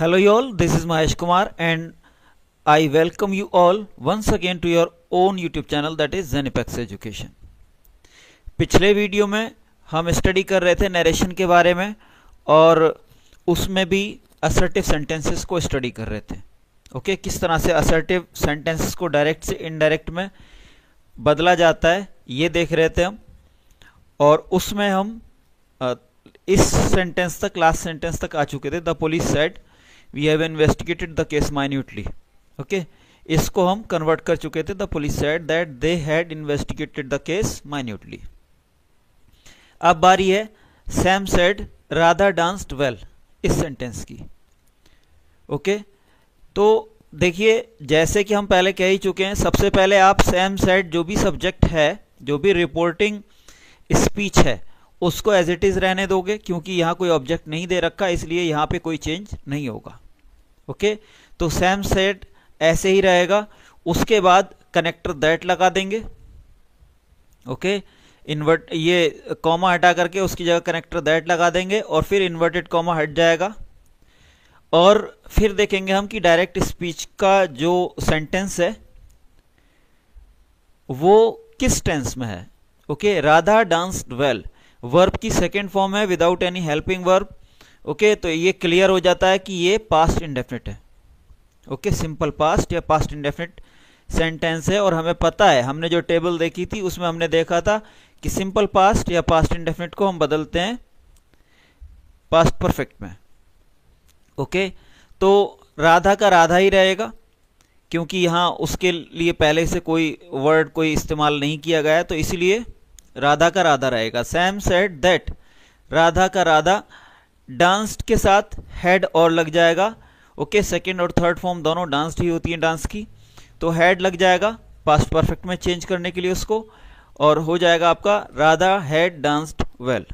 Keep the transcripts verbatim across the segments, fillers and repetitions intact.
Hello y'all, this is Mahesh Kumar and I welcome you all once again to your own YouTube channel that is GenePacks Education. पिछले video में हम study कर रहे थे narration के बारे में और उसमें भी असर्टिव सेंटेंसेस को स्टडी कर रहे थे. ओके okay, किस तरह से असर्टिव सेंटेंसेस को डायरेक्ट से इनडायरेक्ट में बदला जाता है ये देख रहे थे हम. और उसमें हम इस सेंटेंस तक लास्ट सेंटेंस तक आ चुके थे. The police said we have investigated the case minutely. Okay इसको हम कन्वर्ट कर चुके थे. The police said that they had investigated the case minutely. अब बारी है Sam said Radha danced well इस सेंटेंस की. Okay okay? तो देखिए जैसे कि हम पहले कह ही चुके हैं, सबसे पहले आप सैम सेड जो भी सब्जेक्ट है जो भी रिपोर्टिंग स्पीच है उसको एज इट इज़ रहने दोगे क्योंकि यहाँ कोई ऑब्जेक्ट नहीं दे रखा इसलिए यहाँ पे कोई चेंज नहीं होगा. Okay okay? तो सैम सेड ऐसे ही रहेगा. उसके बाद कनेक्टर दैट लगा देंगे. Okay okay? इन्वर्ट ये कॉमा हटा करके उसकी जगह कनेक्टर दैट लगा देंगे और फिर इन्वर्टेड कॉमा हट जाएगा. और फिर देखेंगे हम कि डायरेक्ट स्पीच का जो सेंटेंस है वो किस टेंस में है. Okay okay? Radha danced well verb की सेकेंड फॉर्म है without any helping verb. Okay तो ये क्लियर हो जाता है कि ये पास्ट इंडेफिनिट है. ओके सिंपल पास्ट या पास्ट इंडेफिनिट सेंटेंस है. और हमें पता है हमने जो टेबल देखी थी उसमें हमने देखा था कि सिंपल पास्ट या पास्ट इंडेफिनिट को हम बदलते हैं पास्ट परफेक्ट में. ओके तो राधा का राधा ही रहेगा क्योंकि यहाँ उसके लिए पहले से कोई वर्ड कोई इस्तेमाल नहीं किया गया तो इसलिए राधा का राधा रहेगा. सैम सेड दैट राधा का राधा डांस्ड के साथ हेड और लग जाएगा. ओके सेकंड और थर्ड फॉर्म दोनों डांस्ड ही होती है डांस की तो हेड लग जाएगा पास्ट परफेक्ट में चेंज करने के लिए उसको और हो जाएगा आपका राधा हेड डांस्ड वेल.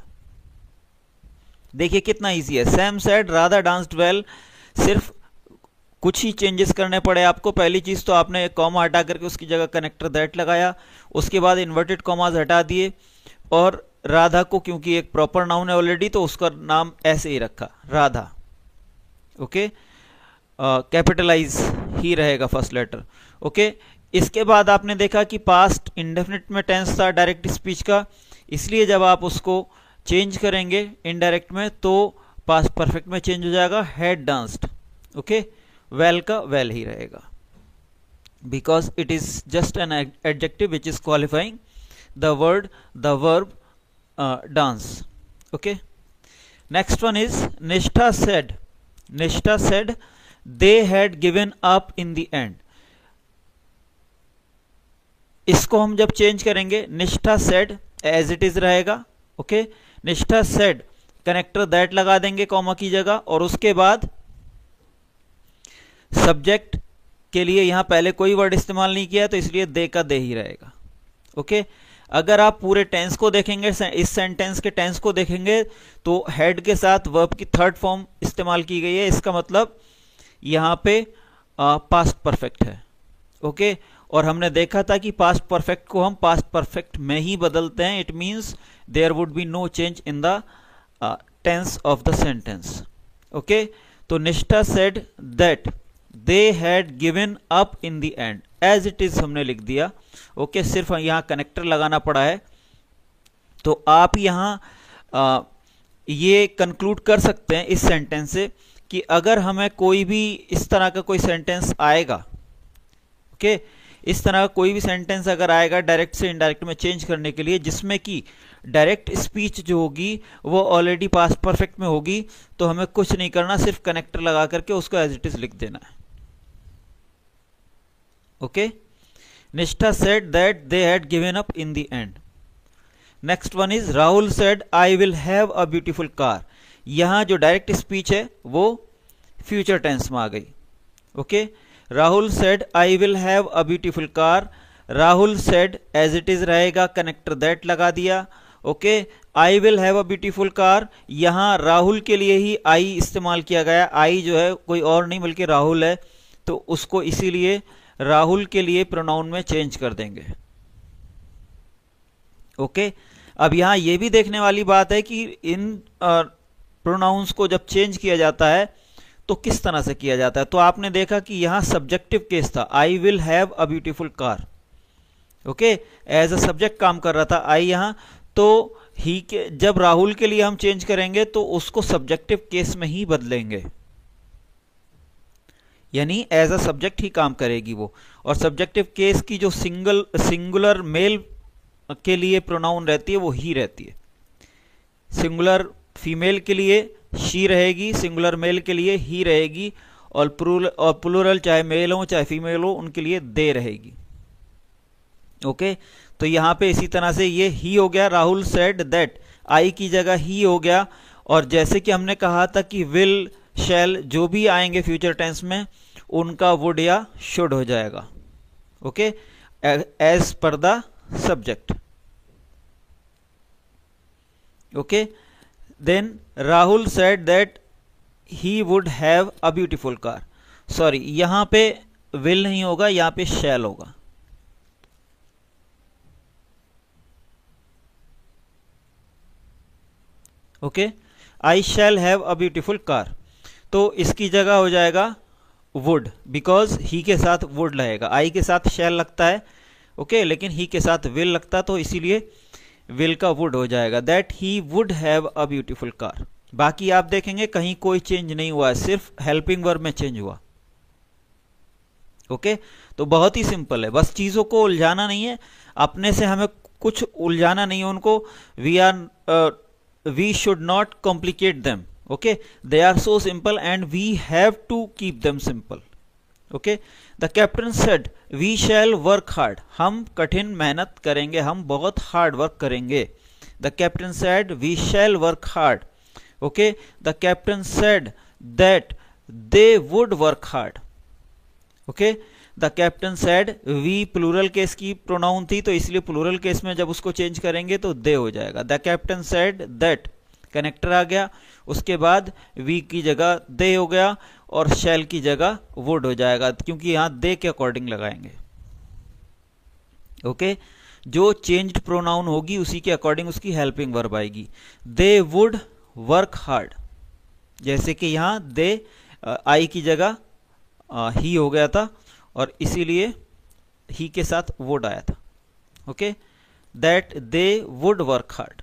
देखिए कितना इजी है. Sam said Radha danced well सिर्फ कुछ ही चेंजेस करने पड़े आपको. पहली चीज़ तो आपने कॉमा हटा करके उसकी जगह कनेक्टर दैट लगाया. उसके बाद इन्वर्टेड कॉमाज हटा दिए और राधा को क्योंकि एक प्रॉपर नाउन है ऑलरेडी तो उसका नाम ऐसे ही रखा राधा. ओके कैपिटलाइज ही रहेगा फर्स्ट लेटर. ओके इसके बाद आपने देखा कि पास्ट इंडेफिनिट में टेंस था डायरेक्ट स्पीच का इसलिए जब आप उसको चेंज करेंगे इनडायरेक्ट में तो पास्ट परफेक्ट में चेंज हो जाएगा हैड डांस्ड. ओके वेल का वेल ही रहेगा because it is just an adjective which is qualifying the word the verb dance. Okay next one is Nishtha said. Nishtha said they had given up in the end. इसको हम जब change करेंगे Nishtha said as it is रहेगा. Okay okay? Nishtha said connector that लगा देंगे comma की जगह और उसके बाद सब्जेक्ट के लिए यहाँ पहले कोई वर्ड इस्तेमाल नहीं किया तो इसलिए दे का दे ही रहेगा. ओके अगर आप पूरे टेंस को देखेंगे इस सेंटेंस के टेंस को देखेंगे तो हेड के साथ वर्ब की थर्ड फॉर्म इस्तेमाल की गई है. इसका मतलब यहाँ पे पास्ट परफेक्ट है. ओके और हमने देखा था कि पास्ट परफेक्ट को हम पास्ट परफेक्ट में ही बदलते हैं. It means there would be no change in the tense of the sentence. Okay तो Nishtha said that they had given up in the end as it is हमने लिख दिया. ओके okay, सिर्फ यहाँ कनेक्टर लगाना पड़ा है तो आप यहाँ ये कंक्लूड कर सकते हैं इस सेंटेंस से कि अगर हमें कोई भी इस तरह का कोई सेंटेंस आएगा. ओके okay, इस तरह का कोई भी सेंटेंस अगर आएगा डायरेक्ट से इनडायरेक्ट में चेंज करने के लिए जिसमें कि डायरेक्ट स्पीच जो होगी वो ऑलरेडी पास्ट परफेक्ट में होगी तो हमें कुछ नहीं करना सिर्फ कनेक्टर लगा करके उसको एज इट इज लिख देना है. Okay Nishtha said that they had given up in the end. Next one is Rahul said I will have a beautiful car. यहाँ जो डायरेक्ट स्पीच है वो फ्यूचर टेंस में आ गई. Okay Rahul said I will have a beautiful car. Rahul said as it is रहेगा connector that लगा दिया. Okay I will have a beautiful car यहाँ राहुल के लिए ही आई इस्तेमाल किया गया. आई जो है कोई और नहीं बल्कि राहुल है तो उसको इसीलिए राहुल के लिए प्रोनाउन में चेंज कर देंगे. ओके अब यहाँ ये भी देखने वाली बात है कि इन प्रोनाउंस को जब चेंज किया जाता है तो किस तरह से किया जाता है। तो आपने देखा कि यहाँ सब्जेक्टिव केस था, I will have a beautiful car, okay, as a subject काम कर रहा था आई यहाँ। तो ही के जब राहुल के लिए हम चेंज करेंगे तो उसको सब्जेक्टिव केस में ही बदलेंगे, यानी एज अ सब्जेक्ट ही काम करेगी वो। और सब्जेक्टिव केस की जो सिंगल सिंगुलर मेल के लिए प्रोनाउन रहती है वो ही रहती है, सिंगुलर फीमेल के लिए शी रहेगी, सिंगुलर मेल के लिए ही रहेगी, और प्लूरल और प्लूरल चाहे मेल हो चाहे फीमेल हो उनके लिए दे रहेगी, ओके okay? तो यहाँ पे इसी तरह से ये ही हो गया, राहुल सेड दैट, आई की जगह ही हो गया। और जैसे कि हमने कहा था कि विल शैल जो भी आएंगे फ्यूचर टेंस में उनका वुड या शुड हो जाएगा, okay, as per the subject, okay. Then Rahul said that he would have a beautiful car, sorry यहाँ पे विल नहीं होगा, यहाँ पे शैल होगा, okay, I shall have a beautiful car. तो इसकी जगह हो जाएगा वुड, बिकॉज ही के साथ वुड लगेगा, आई के साथ शैल लगता है, ओके okay, लेकिन ही के साथ विल लगता, तो इसीलिए विल का वुड हो जाएगा, that he would have a beautiful car. बाकी आप देखेंगे कहीं कोई चेंज नहीं हुआ है, सिर्फ हेल्पिंग वर्ब में चेंज हुआ, ओके okay? तो बहुत ही सिंपल है, बस चीज़ों को उलझाना नहीं है, अपने से हमें कुछ उलझाना नहीं है उनको। We are we should not complicate them, okay, they are so simple and we have to keep them simple, okay. The captain said we shall work hard, हम कठिन मेहनत करेंगे, हम बहुत हार्ड वर्क करेंगे। The captain said we shall work hard, okay. The captain said that they would work hard, okay. The captain said we plural case की pronoun थी, तो इसलिए प्लूरल केस में जब उसको चेंज करेंगे तो दे हो जाएगा। The captain said that connector आ गया, उसके बाद वी की जगह दे हो गया और शैल की जगह वुड हो जाएगा, क्योंकि यहाँ दे के अकॉर्डिंग लगाएंगे, ओके okay? जो चेंज्ड प्रोनाउन होगी उसी के अकॉर्डिंग उसकी हेल्पिंग वर्ब आएगी। दे वुड वर्क हार्ड, जैसे कि यहाँ दे आई की जगह ही हो गया था और इसीलिए ही के साथ वुड आया था, okay. That they would work hard,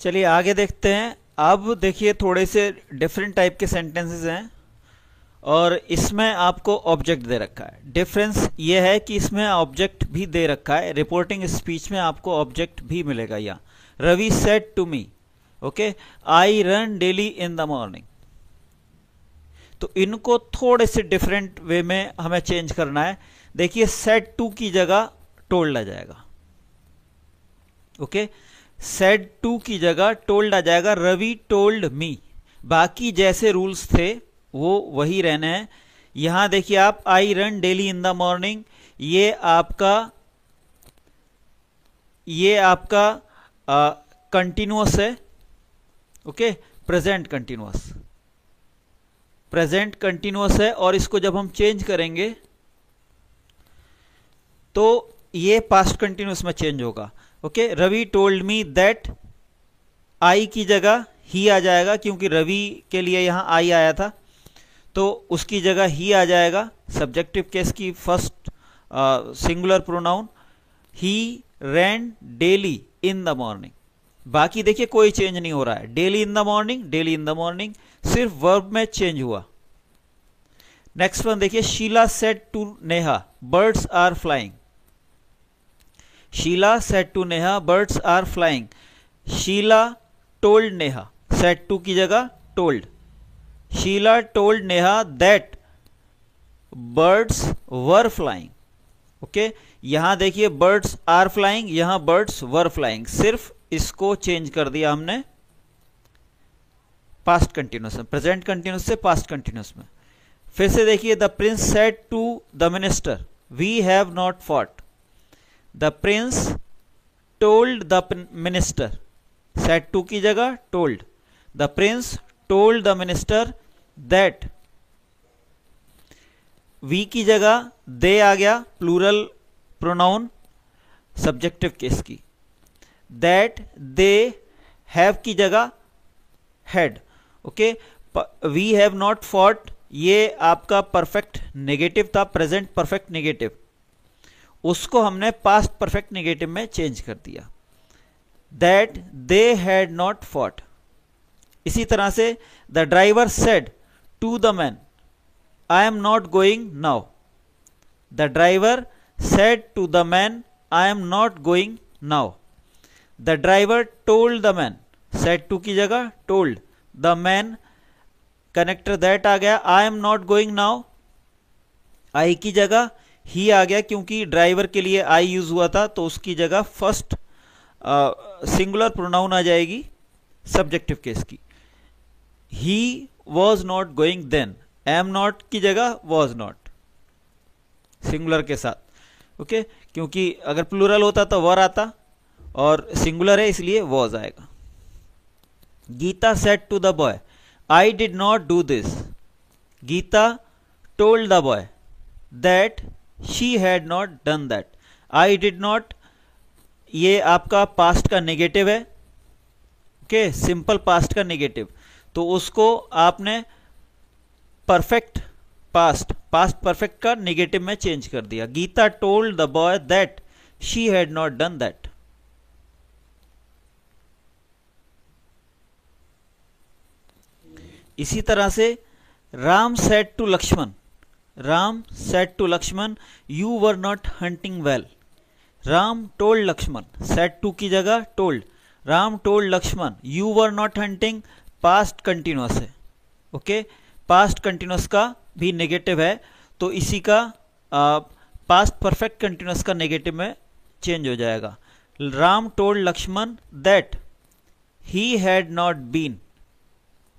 चलिए आगे देखते हैं। अब देखिए थोड़े से डिफरेंट टाइप के सेंटेंसेस हैं और इसमें आपको ऑब्जेक्ट दे रखा है। डिफरेंस ये है कि इसमें ऑब्जेक्ट भी दे रखा है, रिपोर्टिंग स्पीच में आपको ऑब्जेक्ट भी मिलेगा यहाँ। Ravi said to me, okay, I run daily in the morning. तो इनको थोड़े से डिफरेंट वे में हमें चेंज करना है। देखिए सेड टू की जगह टोल्ड आ जाएगा, ओके okay? सेड टू की जगह टोल्ड आ जाएगा, रवि टोल्ड मी। बाकी जैसे रूल्स थे वो वही रहने हैं। यहाँ देखिए आप I run daily in the morning, ये आपका ये आपका कंटिन्यूअस है, okay, present continuous present continuous है और इसको जब हम चेंज करेंगे तो ये पास्ट कंटिन्यूअस में चेंज होगा, okay. Ravi told me that, I की जगह ही आ जाएगा क्योंकि रवि के लिए यहाँ आई आया था तो उसकी जगह ही आ जाएगा, सब्जेक्टिव केस की first singular pronoun. He ran daily in the morning, बाकी देखिए कोई चेंज नहीं हो रहा है, daily in the morning daily in the morning, सिर्फ वर्ब में चेंज हुआ। नेक्स्ट वन देखिए, Sheela said to Neha birds are flying, Sheela said to Neha birds are flying. Sheela told Neha, said to की जगह told, Sheela told Neha that birds were flying, okay. यहाँ देखिए birds are flying, यहाँ birds were flying, सिर्फ इसको चेंज कर दिया हमने पास्ट कंटिन्यूस में, प्रेजेंट कंटिन्यूस से पास्ट कंटिन्यूस में। फिर से देखिए, the prince said to the minister we have not fought, the prince told the minister, said to की जगह told, the prince told the minister that, we की जगह दे आ गया, प्लूरल प्रोनाउन सब्जेक्टिव केस की। दैट दे हैव की जगह had. Okay, we have not fought, ये आपका परफेक्ट नेगेटिव था, प्रेजेंट परफेक्ट नेगेटिव, उसको हमने पास्ट परफेक्ट नेगेटिव में चेंज कर दिया, that they had not fought. इसी तरह से the driver said to the man I am not going now. The driver said to the man I am not going now. The driver told the man, said to की जगह told, the man connector that आ गया, I am not going now, I की जगह ही आ गया क्योंकि driver के लिए आई यूज हुआ था, तो उसकी जगह फर्स्ट सिंगुलर प्रोनाउन आ जाएगी सब्जेक्टिव केस की. He was not going, then am not की जगह वॉज नॉट सिंगुलर के साथ. Okay okay? क्योंकि अगर प्लूरल होता तो वर आता और सिंगुलर है इसलिए वॉज आएगा. Geeta said to the boy I did not do this. Geeta told the boy that she had not done that. I did not ये आपका पास्ट का नेगेटिव है, ओके, सिंपल पास्ट का नेगेटिव, तो उसको आपने परफेक्ट पास्ट पास्ट परफेक्ट का negative में चेंज कर दिया. Geeta told the boy that she had not done that. इसी तरह से Ram said to Lakshman, Ram said to Lakshman you were not hunting well. Ram told Lakshman, said to की जगह told, Ram told Lakshman you were not hunting, past continuous है. Okay okay? Past continuous का भी negative है तो इसी का पास्ट परफेक्ट कंटिन्यूअस का नेगेटिव में चेंज हो जाएगा. Ram told Lakshman that he had not been,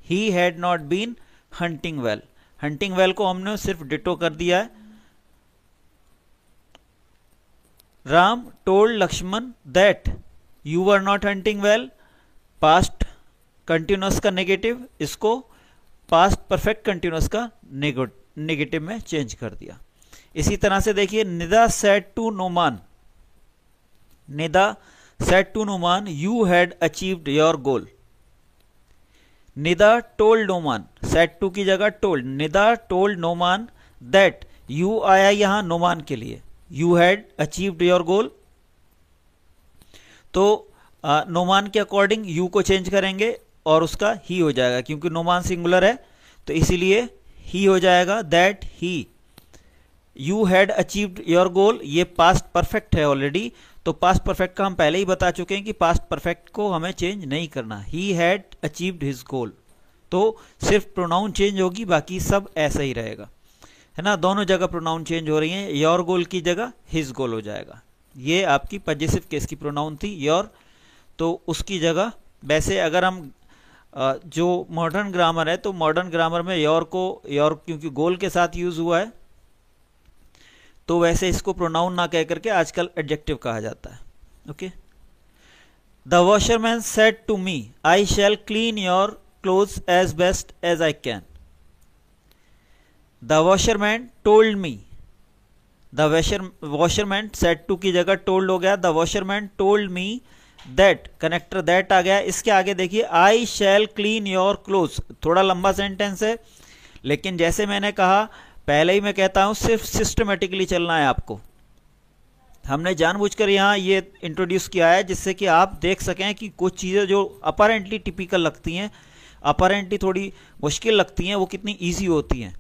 he had not been hunting well. Hunting well को हमने सिर्फ डिटो कर दिया है. Ram told Lakshman that you were not hunting well, past continuous का नेगेटिव, इसको पास्ट परफेक्ट कंटिन्यूअस का नेगेटिव में चेंज कर दिया. इसी तरह से देखिए Nida said to Numan, Nida said to Numan you had achieved your goal. Nida told Numan, said to की जगह told, Nida told Numan that, you आया यहाँ नुमान के लिए, you had achieved your goal, तो आ, नुमान के अकॉर्डिंग यू को चेंज करेंगे और उसका ही हो जाएगा क्योंकि नुमान सिंगुलर है तो इसीलिए ही हो जाएगा, that he you had achieved your goal. ये पास्ट परफेक्ट है ऑलरेडी, तो पास्ट परफेक्ट का हम पहले ही बता चुके हैं कि पास्ट परफेक्ट को हमें चेंज नहीं करना. He had achieved his goal, तो सिर्फ प्रोनाउन चेंज होगी, बाकी सब ऐसा ही रहेगा, है ना. दोनों जगह प्रोनाउन चेंज हो रही है, योर गोल की जगह हिज गोल हो जाएगा. ये आपकी पजेसिव केस की प्रोनाउन थी योर, तो उसकी जगह वैसे अगर हम जो मॉडर्न ग्रामर है तो मॉडर्न ग्रामर में योर को योर क्योंकि गोल के साथ यूज़ हुआ है तो वैसे इसको प्रोनाउन ना कह करके आजकल एडजेक्टिव कहा जाता है. Okay, the washerman said to me I shell clean your clothes as best as I can. The washerman told me, the washer washerman said to की जगह टोल्ड हो गया, the washerman told me that connector that आ गया. इसके आगे देखिए आई शैल clean your clothes, थोड़ा लंबा सेंटेंस है लेकिन जैसे मैंने कहा पहले ही मैं कहता हूं सिर्फ सिस्टमेटिकली चलना है आपको. हमने जानबूझकर यहाँ ये इंट्रोड्यूस किया है जिससे कि आप देख सकें कि कुछ चीज़ें जो अपरेंटली टिपिकल लगती हैं, अपरेंटली थोड़ी मुश्किल लगती हैं, वो कितनी ईजी होती हैं.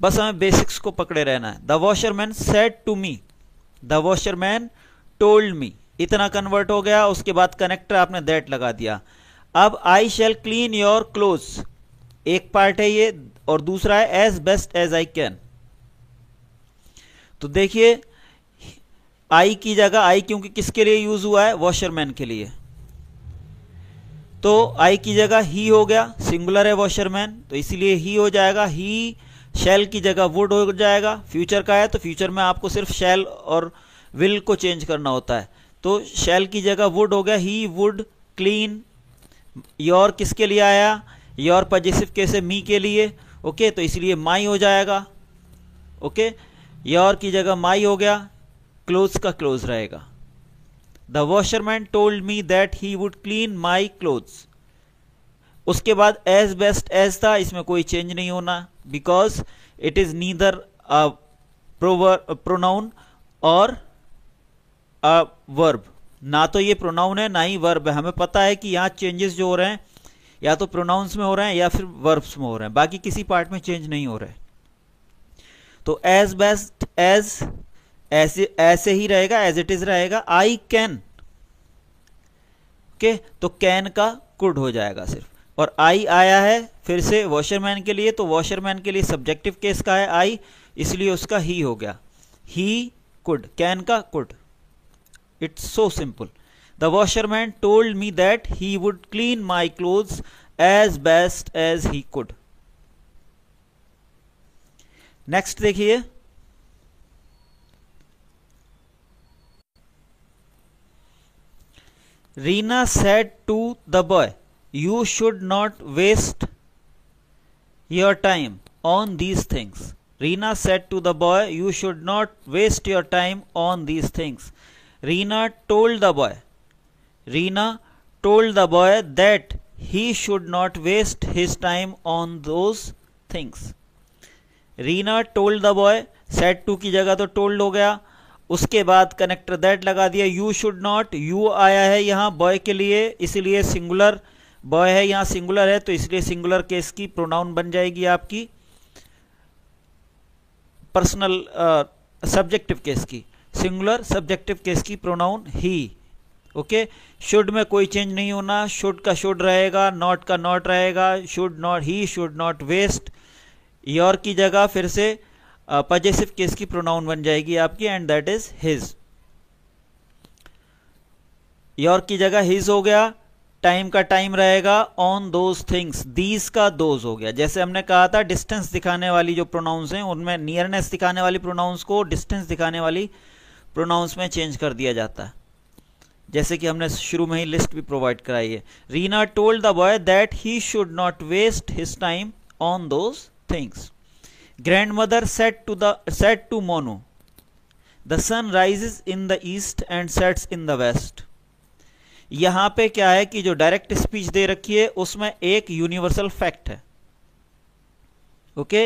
बस हमें बेसिक्स को पकड़े रहना है. The washerman said to me, the washerman told me, इतना कन्वर्ट हो गया, उसके बाद कनेक्टर आपने दैट लगा दिया. अब I shell clean your clothes, एक पार्ट है ये और दूसरा है as best as I can. तो देखिए आई की जगह आई क्योंकि किसके लिए यूज हुआ है, वॉशरमैन के लिए, तो आई की जगह ही हो गया, सिंगुलर है वॉशरमैन तो इसीलिए ही हो जाएगा. ही शैल की जगह वुड हो जाएगा, फ्यूचर का है तो फ्यूचर में आपको सिर्फ शैल और विल को चेंज करना होता है, तो शैल की जगह वुड हो गया. ही वुड क्लीन, योर किसके लिए आया, योर पजेसिव केस है मी के लिए, ओके, तो इसलिए माई हो जाएगा. ओके, योर की जगह माई हो गया, क्लोज का क्लोज रहेगा. The washerman told me that he would clean my clothes. उसके बाद as best as था, इसमें कोई change नहीं होना because it is neither a pronoun or a verb. ना तो ये pronoun है ना ही verb है. हमें पता है कि यहाँ changes जो हो रहे हैं या तो pronouns में हो रहे हैं या फिर verbs में हो रहे हैं, बाकी किसी part में change नहीं हो रहे. तो as best as ऐसे ऐसे ही रहेगा, as it is रहेगा. I can, okay okay? तो can का could हो जाएगा सिर्फ, और I आया है फिर से वॉशरमैन के लिए, तो वॉशरमैन के लिए सब्जेक्टिव केस का है I, इसलिए उसका he हो गया. He could, can का could. It's so simple. The washerman told me that he would clean my clothes as best as he could. Next देखिए, Reena said to the boy, you should not waste your time on these things. Reena said to the boy, you should not waste your time on these things. Reena told the boy, Reena told the boy that he should not waste his time on those things. Reena told the boy, said to की जगह तो told हो गया, उसके बाद connector that लगा दिया. You should not, you आया है यहाँ बॉय के लिए, इसलिए सिंगुलर बॉय है, यहाँ सिंगुलर है तो इसलिए सिंगुलर केस की प्रोनाउन बन जाएगी आपकी पर्सनल सब्जेक्टिव केस की, सिंगुलर सब्जेक्टिव केस की प्रोनाउन ही. ओके, शुड में कोई चेंज नहीं होना, शुड का शुड रहेगा, नॉट का नॉट रहेगा. Should not, he should not waste, your की जगह फिर से पजेसिव केस की प्रोनाउन बन जाएगी आपकी, and that is his. Your की जगह हिज हो गया, टाइम का टाइम रहेगा, ऑन दोज थिंग्स, दीज का दोज हो गया. जैसे हमने कहा था डिस्टेंस दिखाने वाली जो प्रोनाउंस हैं उनमें नियरनेस दिखाने वाली प्रोनाउंस को डिस्टेंस दिखाने वाली प्रोनाउंस में चेंज कर दिया जाता है, जैसे कि हमने शुरू में ही लिस्ट भी प्रोवाइड कराई है. Reena told the boy that he should not waste his time on those things. Grandmother said to the said to Monu, the sun rises in the east and sets in the west. यहाँ पे क्या है कि जो direct speech दे रखी है उसमें एक यूनिवर्सल फैक्ट है. Okay,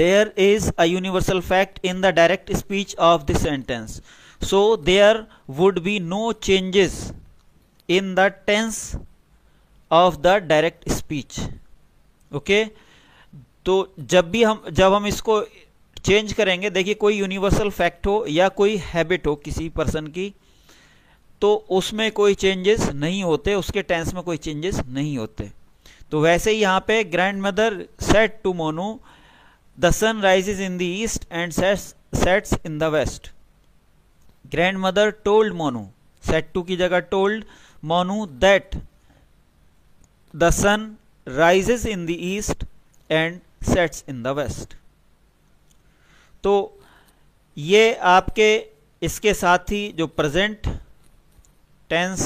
there is a universal fact in the direct speech of this sentence, so there would be no changes in the tense of the direct speech. Okay, तो जब भी हम जब हम इसको चेंज करेंगे, देखिए कोई यूनिवर्सल फैक्ट हो या कोई हैबिट हो किसी पर्सन की, तो उसमें कोई चेंजेस नहीं होते, उसके टेंस में कोई चेंजेस नहीं होते. तो वैसे ही यहाँ पे grandmother said to Monu the sun rises in the east and sets in the west. Grandmother told Monu, said to की जगह told Monu that the sun rises in the east and sets in the west. तो ये आपके इसके साथ ही जो present tense,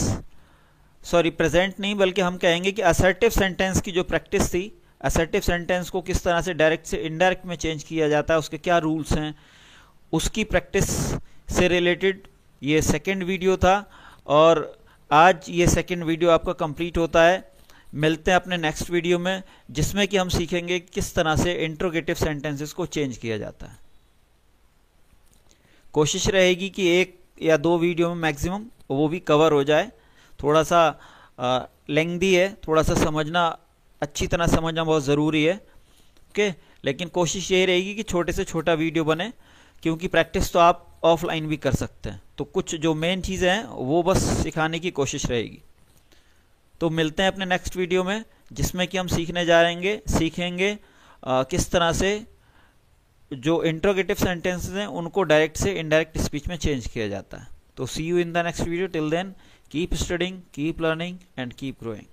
sorry present नहीं बल्कि हम कहेंगे कि असर्टिव सेंटेंस की जो प्रैक्टिस थी, असर्टिव सेंटेंस को किस तरह से डायरेक्ट से इनडायरेक्ट में चेंज किया जाता है, उसके क्या रूल्स हैं, उसकी प्रैक्टिस से रिलेटेड ये सेकंड वीडियो था. और आज ये सेकंड वीडियो आपका कंप्लीट होता है. मिलते हैं अपने नेक्स्ट वीडियो में, जिसमें कि हम सीखेंगे किस तरह से इंट्रोगेटिव सेंटेंसेस को चेंज किया जाता है. कोशिश रहेगी कि एक या दो वीडियो में मैक्सिमम वो भी कवर हो जाए. थोड़ा सा लेंथी है, थोड़ा सा समझना, अच्छी तरह समझना बहुत ज़रूरी है. ओके, लेकिन कोशिश यही रहेगी कि छोटे से छोटा वीडियो बने, क्योंकि प्रैक्टिस तो आप ऑफलाइन भी कर सकते हैं. तो कुछ जो मेन चीज़ें हैं वो बस सिखाने की कोशिश रहेगी. तो मिलते हैं अपने नेक्स्ट वीडियो में, जिसमें कि हम सीखने जा रहेंगे सीखेंगे आ, किस तरह से जो इंट्रोगेटिव सेंटेंसेस हैं उनको डायरेक्ट से इनडायरेक्ट स्पीच में चेंज किया जाता है. तो see you in the next video. Till then keep studying, keep learning and keep growing.